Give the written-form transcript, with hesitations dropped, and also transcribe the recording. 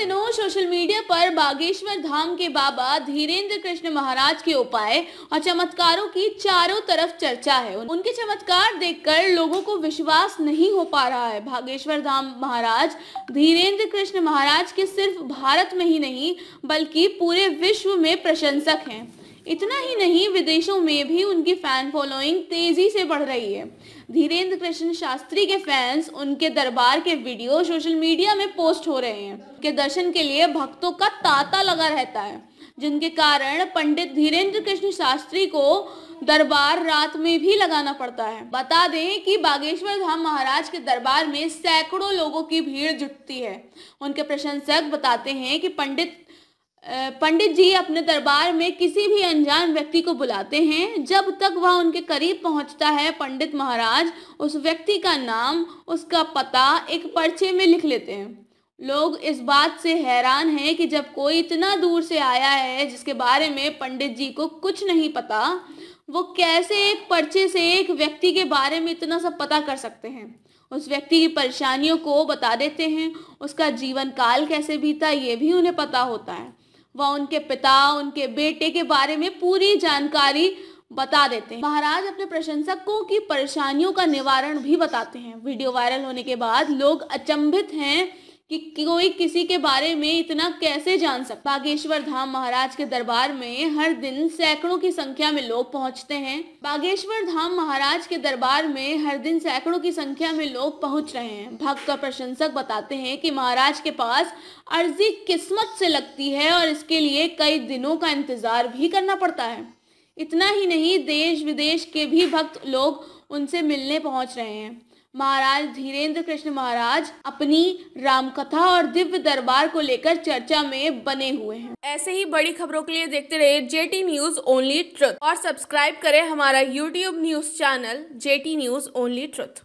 दिनों social media पर बागेश्वर धाम के बाबा धीरेंद्र कृष्ण महाराज के उपाय और चमत्कारों की चारों तरफ चर्चा है। उनके चमत्कार देखकर लोगों को विश्वास नहीं हो पा रहा है। बागेश्वर धाम महाराज धीरेंद्र कृष्ण महाराज के सिर्फ भारत में ही नहीं बल्कि पूरे विश्व में प्रशंसक हैं। इतना ही नहीं विदेशों में भी उनकी फैन फॉलोइंग तेजी से बढ़ रही है। धीरेंद्र कृष्ण शास्त्री के फैंस उनके दरबार के वीडियो सोशल मीडिया में पोस्ट हो रहे हैं। उनके दर्शन के लिए भक्तों का तांता लगा रहता है, जिनके कारण पंडित धीरेंद्र कृष्ण शास्त्री को दरबार रात में भी लगाना पड़ता है। बता दें कि बागेश्वर धाम महाराज के दरबार में सैकड़ों लोगों की भीड़ जुटती है। उनके प्रशंसक बताते हैं कि पंडित जी अपने दरबार में किसी भी अनजान व्यक्ति को बुलाते हैं। जब तक वह उनके करीब पहुंचता है, पंडित महाराज उस व्यक्ति का नाम, उसका पता एक पर्चे में लिख लेते हैं। लोग इस बात से हैरान हैं कि जब कोई इतना दूर से आया है जिसके बारे में पंडित जी को कुछ नहीं पता, वो कैसे एक पर्चे से एक व्यक्ति के बारे में इतना सब पता कर सकते हैं। उस व्यक्ति की परेशानियों को बता देते हैं, उसका जीवन काल कैसे बीता ये भी उन्हें पता होता है। वह उनके पिता, उनके बेटे के बारे में पूरी जानकारी बता देते हैं। महाराज अपने प्रशंसकों की परेशानियों का निवारण भी बताते हैं। वीडियो वायरल होने के बाद लोग अचंभित हैं कि कोई किसी के बारे में इतना कैसे जान सकता। बागेश्वर धाम महाराज के दरबार में हर दिन सैकड़ों की संख्या में लोग पहुंचते हैं। बागेश्वर धाम महाराज के दरबार में हर दिन सैकड़ों की संख्या में लोग पहुंच रहे हैं। भक्त और प्रशंसक बताते हैं कि महाराज के पास अर्जी किस्मत से लगती है और इसके लिए कई दिनों का इंतजार भी करना पड़ता है। इतना ही नहीं देश विदेश के भी भक्त लोग उनसे मिलने पहुँच रहे हैं। महाराज धीरेंद्र कृष्ण महाराज अपनी रामकथा और दिव्य दरबार को लेकर चर्चा में बने हुए हैं। ऐसे ही बड़ी खबरों के लिए देखते रहिए जेटी न्यूज ओनली ट्रुथ और सब्सक्राइब करें हमारा YouTube news channel JT news only truth.